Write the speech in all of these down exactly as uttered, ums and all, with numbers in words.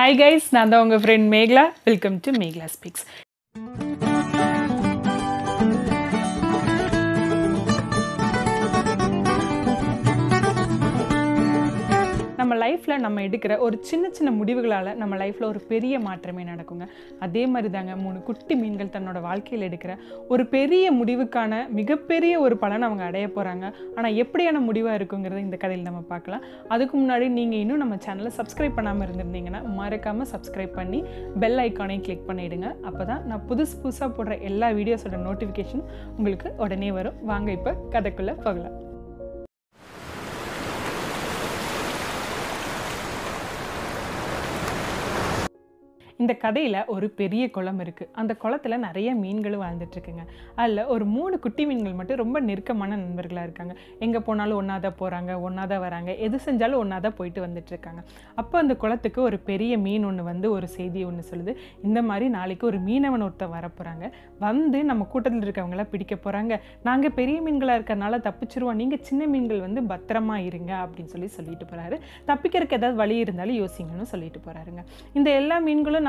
Hi guys, Nanda Onga friend Megala. Welcome to Megala Speaks. நம்ம லைஃப்ல நம்ம எடுக்கிற ஒரு சின்ன சின்ன முடிவுகளால நம்ம லைஃப்ல ஒரு பெரிய மாற்றமே நடக்குங்க. அதே மாதிரி தாங்க மூணு குட்டி மீன்கள் தன்னோட வாழ்க்கையில் எடுக்கிற ஒரு பெரிய முடிவுக்கான மிகப்பெரிய ஒரு பலனை அவங்க அடைய போகிறாங்க. ஆனால் எப்படியான முடிவாக இருக்குங்கிறத இந்த கதையில் நம்ம பார்க்கலாம். அதுக்கு முன்னாடி நீங்கள் இன்னும் நம்ம சேனலை சப்ஸ்கிரைப் பண்ணாமல் இருந்திருந்தீங்கன்னா மறக்காமல் சப்ஸ்கிரைப் பண்ணி பெல் ஐக்கானை கிளிக் பண்ணிவிடுங்க. அப்போ தான் நான் புதுசு புதுசாக போடுற எல்லா வீடியோஸோட நோட்டிஃபிகேஷன் உங்களுக்கு உடனே வரும். வாங்க இப்போ கதைக்குள்ளே போகலாம். இந்த கதையில் ஒரு பெரிய குளம் இருக்குது. அந்த குளத்தில் நிறைய மீன்கள் வாழ்ந்துட்டுருக்குங்க. அதில் ஒரு மூணு குட்டி மீன்கள் மட்டும் ரொம்ப நெருக்கமான நண்பர்களாக இருக்காங்க. எங்கே போனாலும் ஒன்றா தான் போகிறாங்க, ஒன்றா தான் வராங்க, எது செஞ்சாலும் ஒன்றா தான் போயிட்டு வந்துட்டுருக்காங்க. அப்போ அந்த குளத்துக்கு ஒரு பெரிய மீன் ஒன்று வந்து ஒரு செய்தி ஒன்று சொல்லுது. இந்த மாதிரி நாளைக்கு ஒரு மீனவன் ஒருத்தர் வர போகிறாங்க, வந்து நம்ம கூட்டத்தில் இருக்கவங்களாம் பிடிக்க போகிறாங்க. நாங்கள் பெரிய மீன்களாக இருக்கிறனால தப்பிச்சிருவோம், நீங்கள் சின்ன மீன்கள் வந்து பத்திரமா இருங்க அப்படின்னு சொல்லி சொல்லிட்டு போகிறாரு. தப்பிக்கிறதுக்கு ஏதாவது வழி இருந்தாலும் யோசிங்கன்னு சொல்லிட்டு போகிறாருங்க. இந்த எல்லா மீன்களும்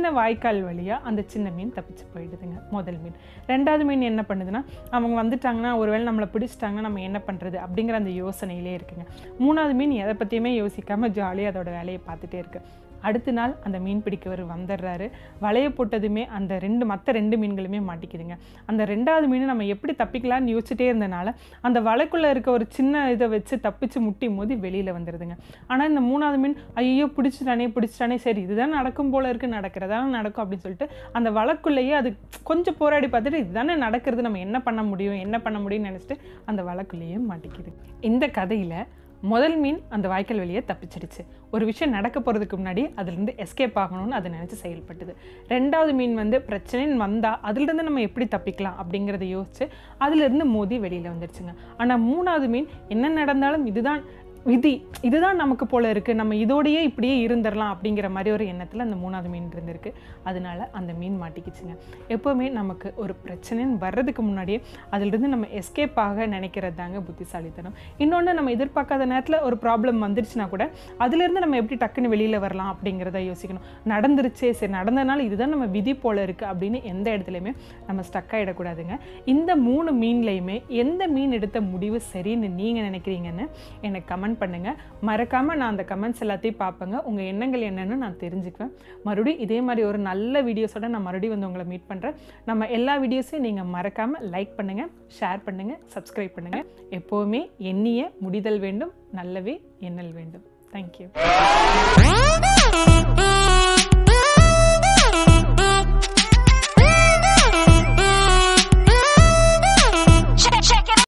சின்ன வாய்க்கால் வழியாக அந்த சின்ன மீன் தப்பிச்சு போயிடுதுங்க முதல் மீன். ரெண்டாவது மீன் என்ன பண்ணுதுன்னா, அவங்க வந்துட்டாங்கன்னா ஒருவேளை நம்மளை பிடிச்சிட்டாங்கன்னா நம்ம என்ன பண்ணுறது அப்படிங்கிற அந்த யோசனையிலே இருக்குங்க. மூணாவது மீன் எதை பற்றியுமே யோசிக்காமல் ஜாலியாக அதோட வேலையை பார்த்துட்டே இருக்குது. அடுத்த நாள் அந்த மீன் பிடிக்கவர் வந்துடுறாரு. வலையை போட்டதுமே அந்த ரெண்டு மற்ற ரெண்டு மீன்களுமே மாட்டிக்குதுங்க. அந்த ரெண்டாவது மீன் நம்ம எப்படி தப்பிக்கலான்னு யோசிச்சுட்டே இருந்தனால அந்த வலைக்குள்ளே இருக்க ஒரு சின்ன இதை வச்சு தப்பிச்சு முட்டி மோதி வெளியில் வந்துடுதுங்க. ஆனால் இந்த மூணாவது மீன் ஐயோ பிடிச்சிட்டானே பிடிச்சிட்டானே சரி இதுதான் நடக்கும் போல இருக்குது, நடக்கிறதான நடக்கும் அப்படின்னு சொல்லிட்டு அந்த வலைக்குள்ளேயே அது கொஞ்சம் போராடி பார்த்துட்டு இதுதானே நடக்கிறது, நம்ம என்ன பண்ண முடியும் என்ன பண்ண முடியும்னு நினச்சிட்டு அந்த வலைக்குள்ளேயே மாட்டிக்குது. இந்த கதையில் முதல் மீன் அந்த வாய்க்கால் வெளியே தப்பிச்சிடுச்சு. ஒரு விஷயம் நடக்க போகிறதுக்கு முன்னாடி அதுலேருந்து எஸ்கேப் ஆகணும்னு அதை நினச்சி செயல்பட்டுது. ரெண்டாவது மீன் வந்து பிரச்சனைன்னு வந்தால் அதுலேருந்து நம்ம எப்படி தப்பிக்கலாம் அப்படிங்கிறத யோசிச்சு அதுலேருந்து மோதி வெளியில் வந்துடுச்சுங்க. ஆனால் மூணாவது மீன் என்ன நடந்தாலும் இதுதான் விதி, இதுதான் நமக்கு போல இருக்குது, நம்ம இதோடையே இப்படியே இருந்துடலாம் அப்படிங்கிற மாதிரி ஒரு எண்ணத்தில் அந்த மூணாவது மீன் இருந்திருக்கு. அதனால அந்த மீன் மாட்டிக்கிச்சுங்க. எப்போவுமே நமக்கு ஒரு பிரச்சனைன்னு வர்றதுக்கு முன்னாடியே அதிலிருந்து நம்ம எஸ்கேப் ஆக நினைக்கிறது தாங்க புத்திசாலித்தனம். இன்னொன்று, நம்ம எதிர்பார்க்காத நேரத்தில் ஒரு ப்ராப்ளம் வந்துருச்சுன்னா கூட அதுலேருந்து நம்ம எப்படி டக்குன்னு வெளியில் வரலாம் அப்படிங்கிறத யோசிக்கணும். நடந்துருச்சே சரி நடந்ததுனால இதுதான் நம்ம விதி போல் இருக்குது அப்படின்னு எந்த இடத்துலையுமே நம்ம ஸ்டக் ஆகிடக்கூடாதுங்க. இந்த மூணு மீன்லையுமே எந்த மீன் எடுத்த முடிவு சரின்னு நீங்கள் நினைக்கிறீங்கன்னு எனக்கு கமெண்ட் பண்ணுங்க. மறக்காம நான் அந்த கமெண்ட்ஸ் எல்லாத்தையும் பார்ப்பேங்க. உங்க எண்ணங்கள் என்னன்னு நான் தெரிஞ்சுக்குவேன். மறுபடியும் இதே மாதிரி ஒரு நல்ல வீடியோஸோட நான் மறுபடியும் வந்து உங்களை மீட் பண்றேன். நம்ம எல்லா வீடியோஸையும் நீங்க மறக்காம லைக் பண்ணுங்க, ஷேர் பண்ணுங்க, சப்ஸ்கிரைப் பண்ணுங்க. எப்பவுமே எண்ணிய முடிதல் வேண்டும், நல்லவே எண்ணல் வேண்டும். தேங்க்யூ.